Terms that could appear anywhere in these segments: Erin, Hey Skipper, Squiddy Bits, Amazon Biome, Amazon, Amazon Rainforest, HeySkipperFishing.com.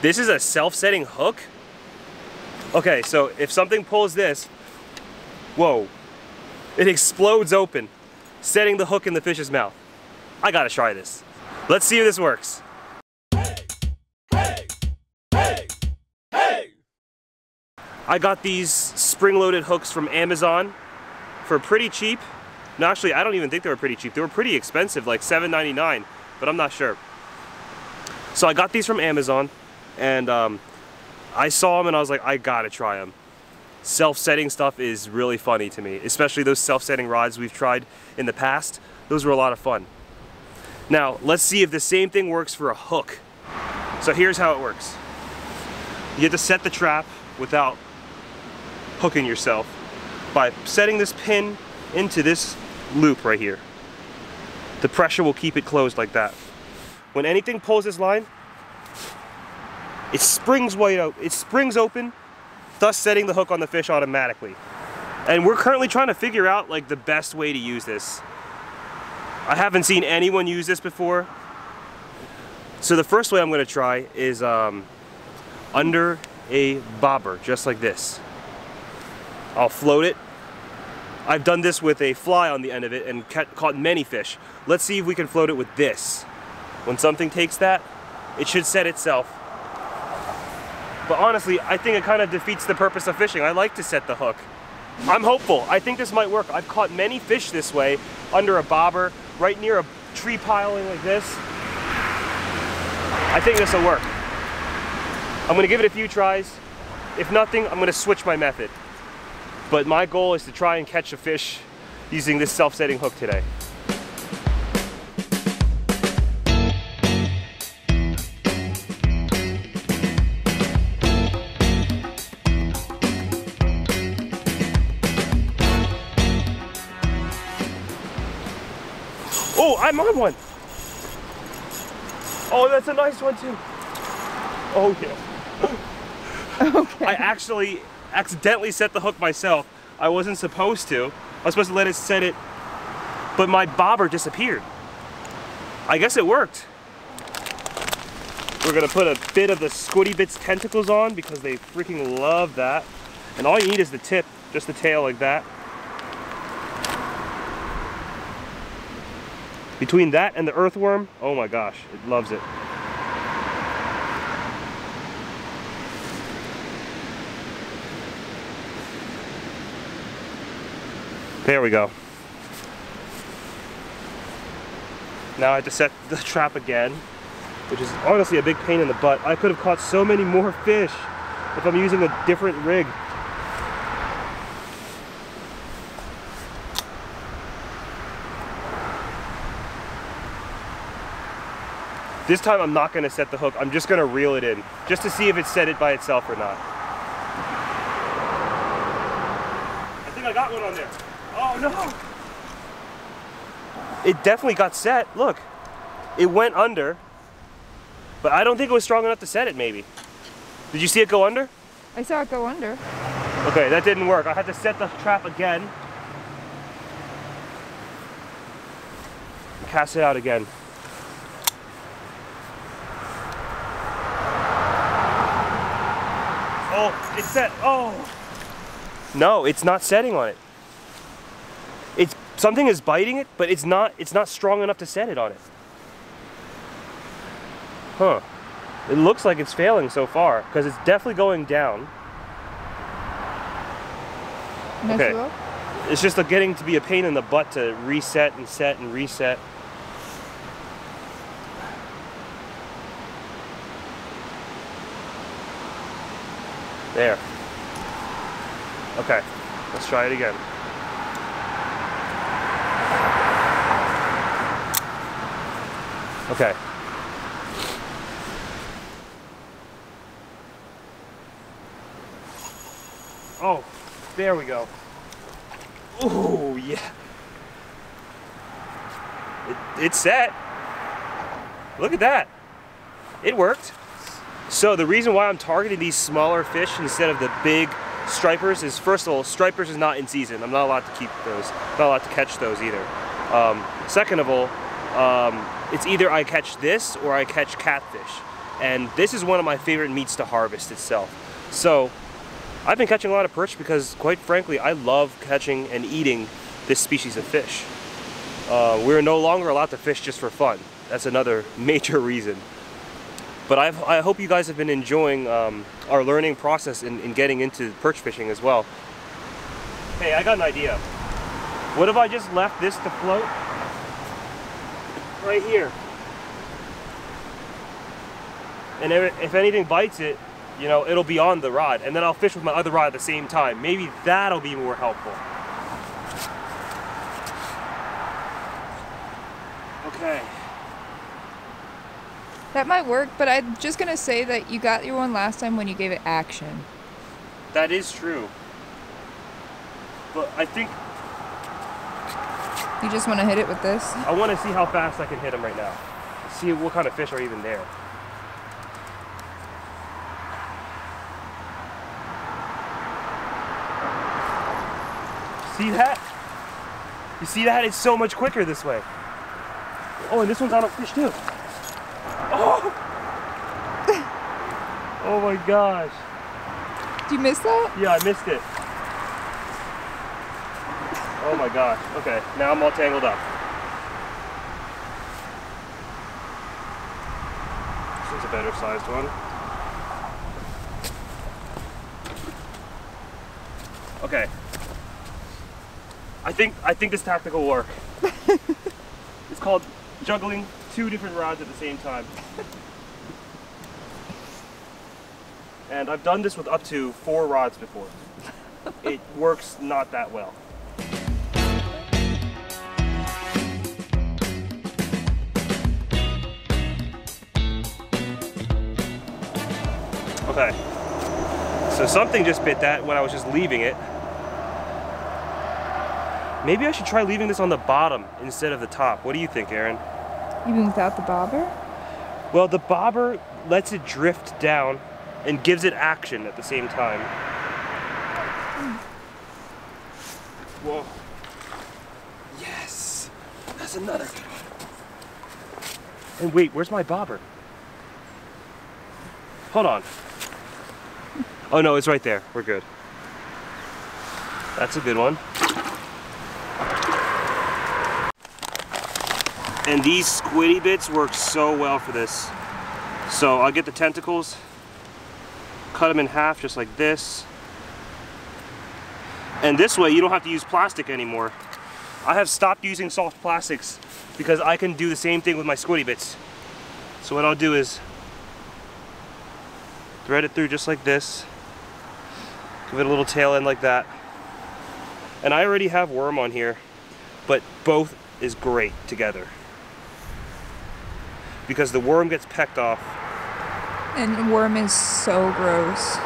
This is a self-setting hook? Okay, so if something pulls this, whoa, it explodes open, setting the hook in the fish's mouth. I gotta try this. Let's see if this works. Hey, hey, hey, hey. I got these spring-loaded hooks from Amazon for pretty cheap. No, actually, I don't even think they were pretty cheap. They were pretty expensive, like $7.99, but I'm not sure. So I got these from Amazon, and I saw them and I was like, I gotta try them. Self-setting stuff is really funny to me, especially those self-setting rods we've tried in the past. Those were a lot of fun. Now, let's see if the same thing works for a hook. So here's how it works. You have to set the trap without hooking yourself by setting this pin into this loop right here. The pressure will keep it closed like that. When anything pulls this line, it springs wide out. It springs open, thus setting the hook on the fish automatically. And we're currently trying to figure out like the best way to use this. I haven't seen anyone use this before. So the first way I'm going to try is under a bobber, just like this. I'll float it. I've done this with a fly on the end of it and caught many fish. Let's see if we can float it with this. When something takes that, it should set itself. But honestly, I think it kind of defeats the purpose of fishing. I like to set the hook. I'm hopeful. I think this might work. I've caught many fish this way, under a bobber, right near a tree piling like this. I think this will work. I'm going to give it a few tries. If nothing, I'm going to switch my method. But my goal is to try and catch a fish using this self-setting hook today. Oh, I'm on one. Oh, that's a nice one too. Oh yeah. Okay. I actually accidentally set the hook myself. I wasn't supposed to. I was supposed to let it set it, but my bobber disappeared. I guess it worked. We're gonna put a bit of the Squiddy Bit's tentacles on because they freaking love that. And all you need is the tip, just the tail like that. Between that and the earthworm, oh my gosh, it loves it. There we go. Now I have to set the trap again, which is honestly a big pain in the butt. I could have caught so many more fish if I'm using a different rig. This time I'm not going to set the hook, I'm just going to reel it in, just to see if it set it by itself or not. I think I got one on there. Oh no! It definitely got set, look. It went under, but I don't think it was strong enough to set it maybe. Did you see it go under? I saw it go under. Okay, that didn't work. I had to set the trap again. Cast it out again. Oh, it's set. Oh! No, it's not setting on it. It's something is biting it, but it's not strong enough to set it on it. Huh. It looks like it's failing so far, because it's definitely going down. Nice okay. Look. It's just getting to be a pain in the butt to reset and set and reset. There. Okay, let's try it again. Okay. Oh, there we go. Oh, yeah. It's set. Look at that. It worked. So the reason why I'm targeting these smaller fish instead of the big stripers is, first of all, stripers is not in season. I'm not allowed to keep those, not allowed to catch those either. Second of all, it's either I catch this or I catch catfish. and this is one of my favorite meats to harvest itself. So I've been catching a lot of perch because, quite frankly, I love catching and eating this species of fish. We're no longer allowed to fish just for fun. That's another major reason. But I hope you guys have been enjoying our learning process in getting into perch fishing as well. Hey, I got an idea. What if I just left this to float? Right here. And if anything bites it, you know, it'll be on the rod. And then I'll fish with my other rod at the same time. Maybe that'll be more helpful. Okay. That might work, but I'm just gonna say that you got your one last time when you gave it action. That is true. But I think... You just wanna hit it with this? I wanna see how fast I can hit them right now. See what kind of fish are even there. See that? You see that? It's so much quicker this way. Oh, and this one's on a fish too. Oh! Oh my gosh. Did you miss that? Yeah, I missed it. Oh my gosh. Okay, now I'm all tangled up. This is a better sized one. Okay. I think this tactic will work. It's called juggling two different rods at the same time. And I've done this with up to 4 rods before. It works not that well. Okay, so something just bit that when I was just leaving it. Maybe I should try leaving this on the bottom instead of the top. What do you think, Erin? Even without the bobber? Well, the bobber lets it drift down and gives it action at the same time. Whoa. Yes! That's another good one. And wait, where's my bobber? Hold on. Oh no, it's right there. We're good. That's a good one. And these squiddy bits work so well for this. So I'll get the tentacles, cut them in half just like this. And this way you don't have to use plastic anymore. I have stopped using soft plastics because I can do the same thing with my squiddy bits. So what I'll do is thread it through just like this, give it a little tail end like that. And I already have worm on here, but both is great together, because the worm gets pecked off. And the worm is so gross.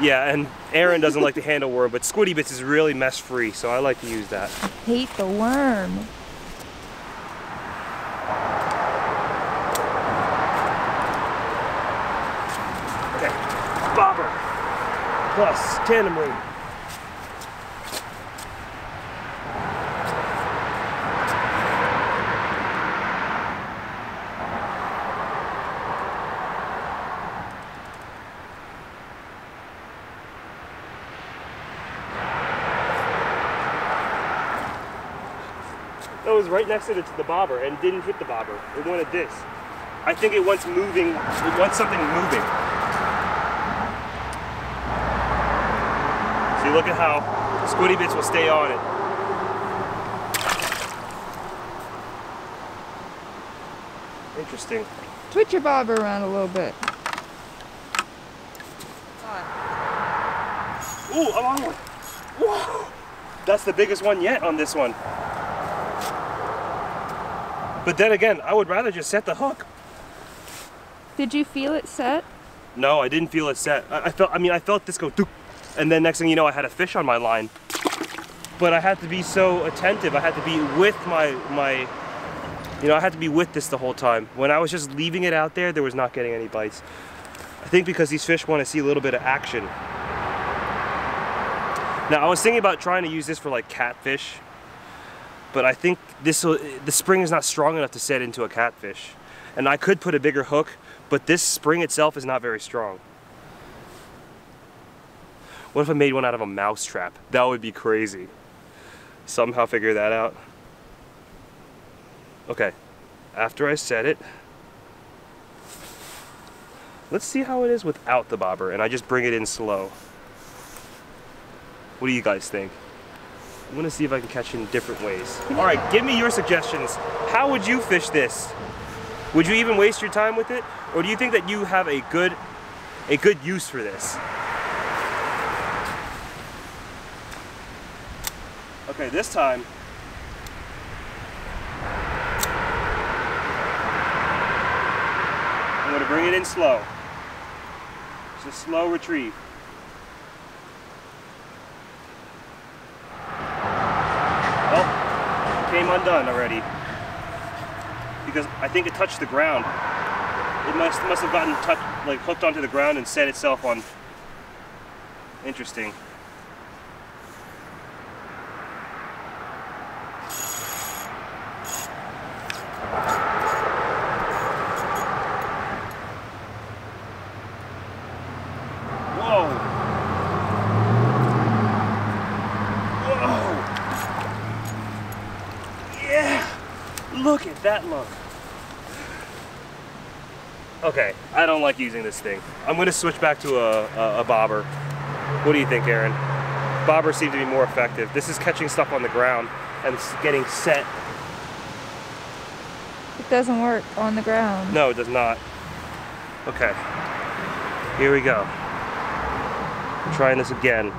Yeah, and Erin doesn't like to handle worm, but squiddy bits is really mess free, so I like to use that. I hate the worm. Okay, bobber plus tandem ring. Right next to it to the bobber and didn't hit the bobber. It wanted this. I think it wants moving. It wants something moving. See, look at how squiddy bits will stay on it. Interesting. Twitch your bobber around a little bit. Ooh, I'm on one. Whoa! That's the biggest one yet on this one. But then again, I would rather just set the hook. Did you feel it set? No, I didn't feel it set. I felt this go doop, and then next thing you know, I had a fish on my line. But I had to be so attentive. I had to be with I had to be with this the whole time. When I was just leaving it out there, there was not getting any bites. I think because these fish want to see a little bit of action. Now, I was thinking about trying to use this for like catfish. But I think the spring is not strong enough to set into a catfish. and I could put a bigger hook, but this spring itself is not very strong. What if I made one out of a mouse trap? That would be crazy. Somehow figure that out. Okay, after I set it, let's see how it is without the bobber, and I just bring it in slow. What do you guys think? I'm gonna see if I can catch in different ways. All right, give me your suggestions. How would you fish this? Would you even waste your time with it? Or do you think that you have a good use for this? Okay, this time, I'm gonna bring it in slow. It's a slow retrieve. Undone already, because I think it touched the ground. It must have gotten touched, like hooked onto the ground and set itself on. Interesting. Look at that look. Okay, I don't like using this thing. I'm gonna switch back to a bobber. What do you think, Erin? Bobbers seem to be more effective. This is catching stuff on the ground and it's getting set. It doesn't work on the ground. No, it does not. Okay, here we go. I'm trying this again.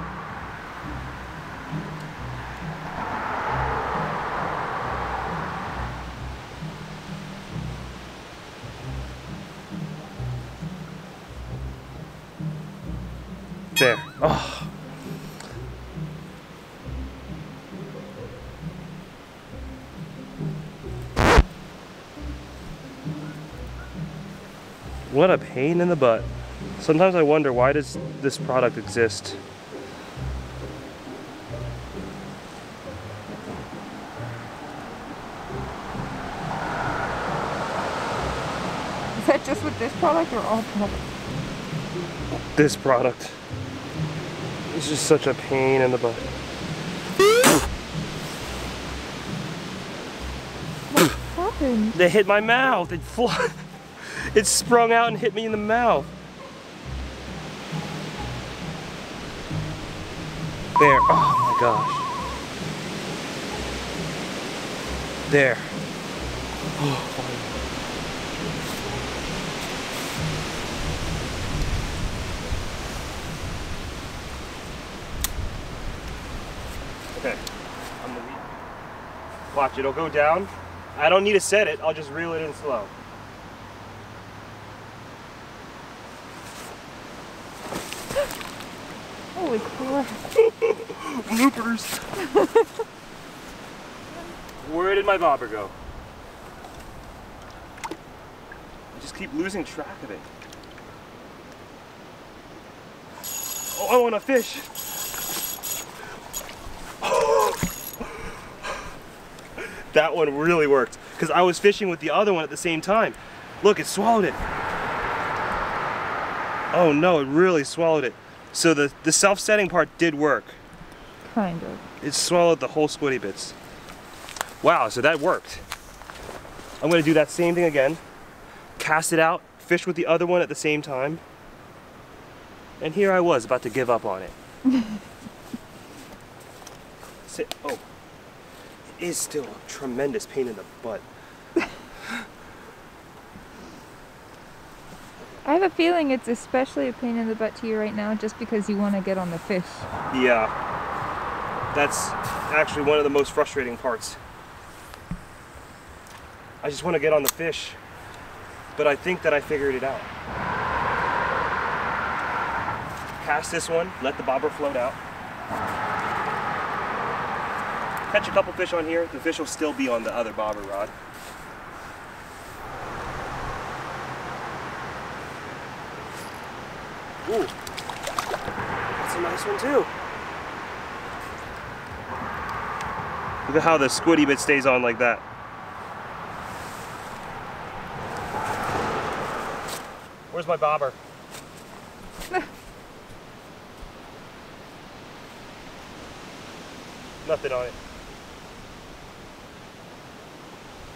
There. Oh. What a pain in the butt. Sometimes I wonder, why does this product exist? Is that just with this product or all products? This product. It's just such a pain in the butt. What happened? They hit my mouth. It sprung out and hit me in the mouth. There. Oh my gosh. There. Oh. Okay, I'm gonna watch, it'll go down. I don't need to set it, I'll just reel it in slow. Holy crap. Bloopers. Where did my bobber go? I just keep losing track of it. Oh, I want a fish. That one really worked, because I was fishing with the other one at the same time. Look, it swallowed it. Oh no, it really swallowed it. So the self-setting part did work. Kind of. It swallowed the whole squiddy bits. Wow, so that worked. I'm gonna do that same thing again. Cast it out, fish with the other one at the same time. And here I was, about to give up on it. Sit, oh. Is still a tremendous pain in the butt. I have a feeling it's especially a pain in the butt to you right now just because you want to get on the fish. Yeah, that's actually one of the most frustrating parts. I just want to get on the fish, but I think that I figured it out. Cast this one, let the bobber float out. Catch a couple fish on here, the fish will still be on the other bobber rod. Ooh, that's a nice one too. Look at how the squiddy bit stays on like that. Where's my bobber? Nothing on it.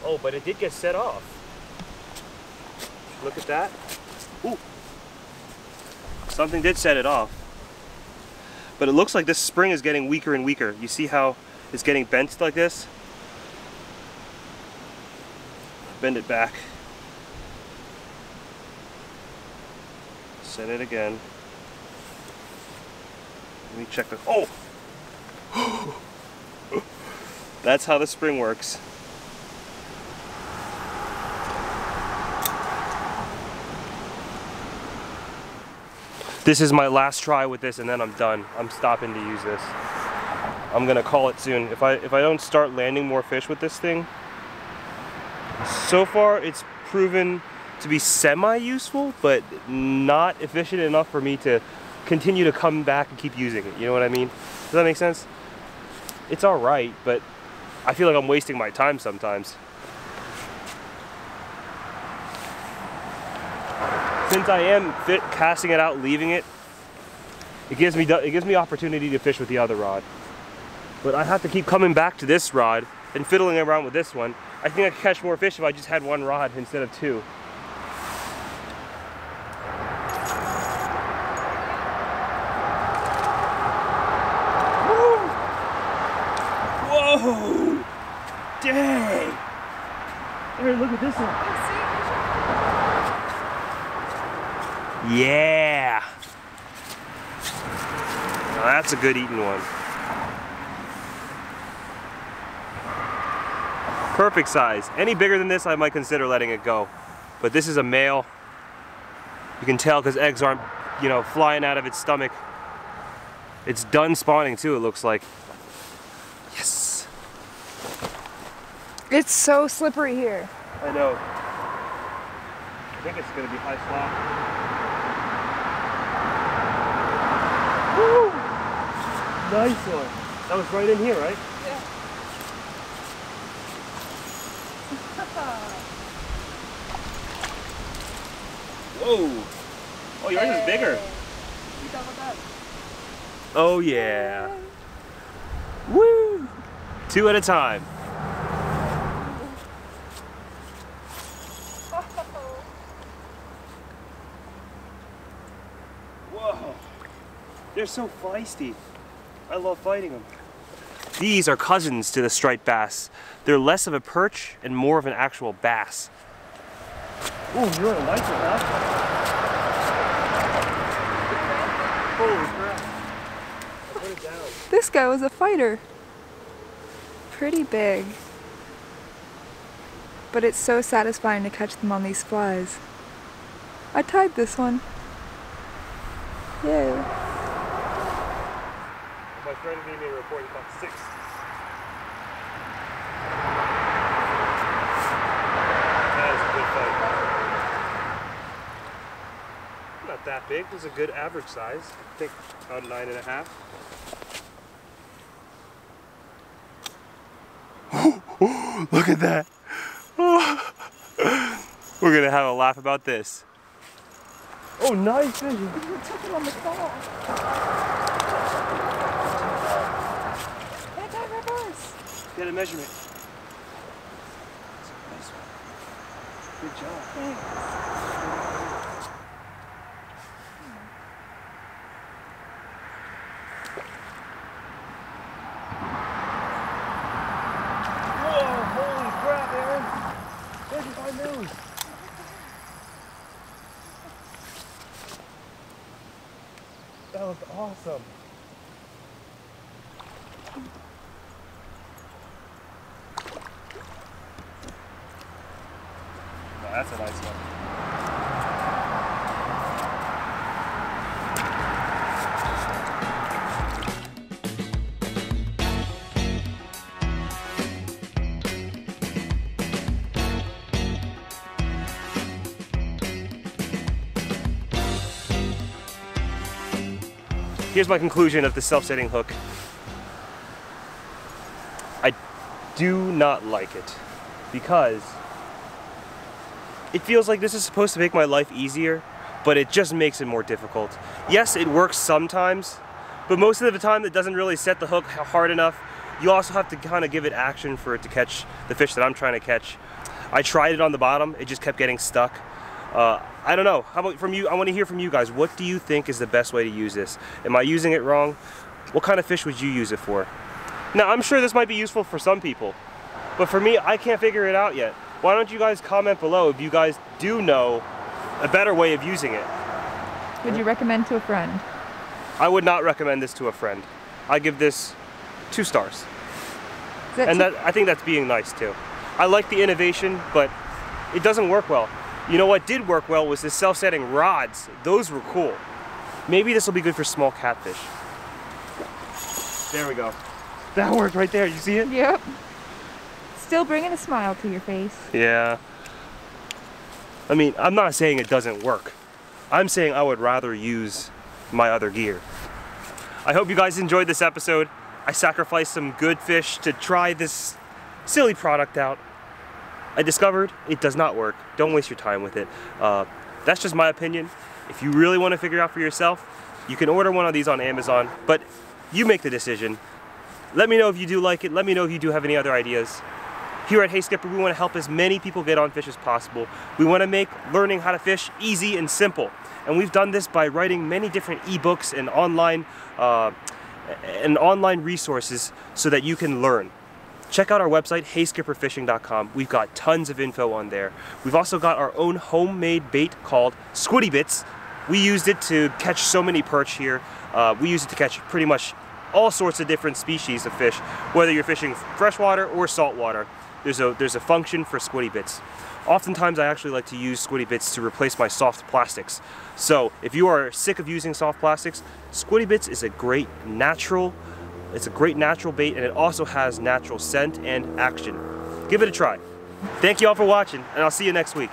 Oh, but it did get set off. Look at that. Ooh. Something did set it off. But it looks like this spring is getting weaker and weaker. You see how it's getting bent like this? Bend it back. Set it again. Let me check the... Oh! That's how the spring works. This is my last try with this and then I'm done. I'm stopping to use this. I'm gonna call it soon. If I don't start landing more fish with this thing, so far it's proven to be semi-useful, but not efficient enough for me to continue to come back and keep using it. You know what I mean? Does that make sense? It's all right, but I feel like I'm wasting my time sometimes. Since I am casting it out, leaving it, it gives me opportunity to fish with the other rod. But I have to keep coming back to this rod and fiddling around with this one. I think I could catch more fish if I just had one rod instead of two. Whoa! Whoa! Dang! Erin, look at this one. Yeah! Now that's a good eating one. Perfect size. Any bigger than this, I might consider letting it go. But this is a male. You can tell because eggs aren't, you know, flying out of its stomach. It's done spawning too, it looks like. Yes! It's so slippery here. I know. I think it's going to be high slop. Woo! Nice one. That was right in here, right? Yeah. Whoa! Oh, yours is bigger. You doubled up. Oh yeah. Yay. Woo! Two at a time. They're so feisty. I love fighting them. These are cousins to the striped bass. They're less of a perch and more of an actual bass. Oh, you're a lighter, huh? Holy crap. I put it down. This guy was a fighter. Pretty big. But it's so satisfying to catch them on these flies. I tied this one. Yay. My friend gave me a report, he caught six. That is a good fight. Not that big, it was a good average size. I think about 9.5. Look at that. We're going to have a laugh about this. Oh, nice vision. You took it on the fall. Get a measurement. That's a nice one. Good job. Thanks. Whoa, holy crap, Erin. Where did I lose? That was awesome. That's a nice one. Here's my conclusion of the self-setting hook. I do not like it because it feels like this is supposed to make my life easier, but it just makes it more difficult. Yes, it works sometimes, but most of the time it doesn't really set the hook hard enough. You also have to kind of give it action for it to catch the fish that I'm trying to catch. I tried it on the bottom, it just kept getting stuck. I don't know. How about from you? I want to hear from you guys. What do you think is the best way to use this? Am I using it wrong? What kind of fish would you use it for? Now, I'm sure this might be useful for some people, but for me, I can't figure it out yet. Why don't you guys comment below if you guys do know a better way of using it? Would you recommend to a friend? I would not recommend this to a friend. I give this 2 stars. And that, I think that's being nice too. I like the innovation, but it doesn't work well. You know what did work well was the self-setting rods. Those were cool. Maybe this will be good for small catfish. There we go. That worked right there. You see it? Yep. Still bringing a smile to your face. Yeah. I mean, I'm not saying it doesn't work. I'm saying I would rather use my other gear. I hope you guys enjoyed this episode. I sacrificed some good fish to try this silly product out. I discovered it does not work. Don't waste your time with it. That's just my opinion. If you really want to figure it out for yourself, you can order one of these on Amazon, but you make the decision. Let me know if you do like it. Let me know if you do have any other ideas. Here at Hey Skipper, we want to help as many people get on fish as possible. We want to make learning how to fish easy and simple. And we've done this by writing many different ebooks and online resources so that you can learn. Check out our website, HeySkipperFishing.com. We've got tons of info on there. We've also got our own homemade bait called Squiddy Bits. We used it to catch so many perch here. We use it to catch pretty much all sorts of different species of fish, whether you're fishing freshwater or saltwater. There's a function for Squiddy Bits. Oftentimes I actually like to use Squiddy Bits to replace my soft plastics. So if you are sick of using soft plastics, Squiddy Bits is a great natural bait, and it also has natural scent and action. Give it a try. Thank you all for watching, and I'll see you next week.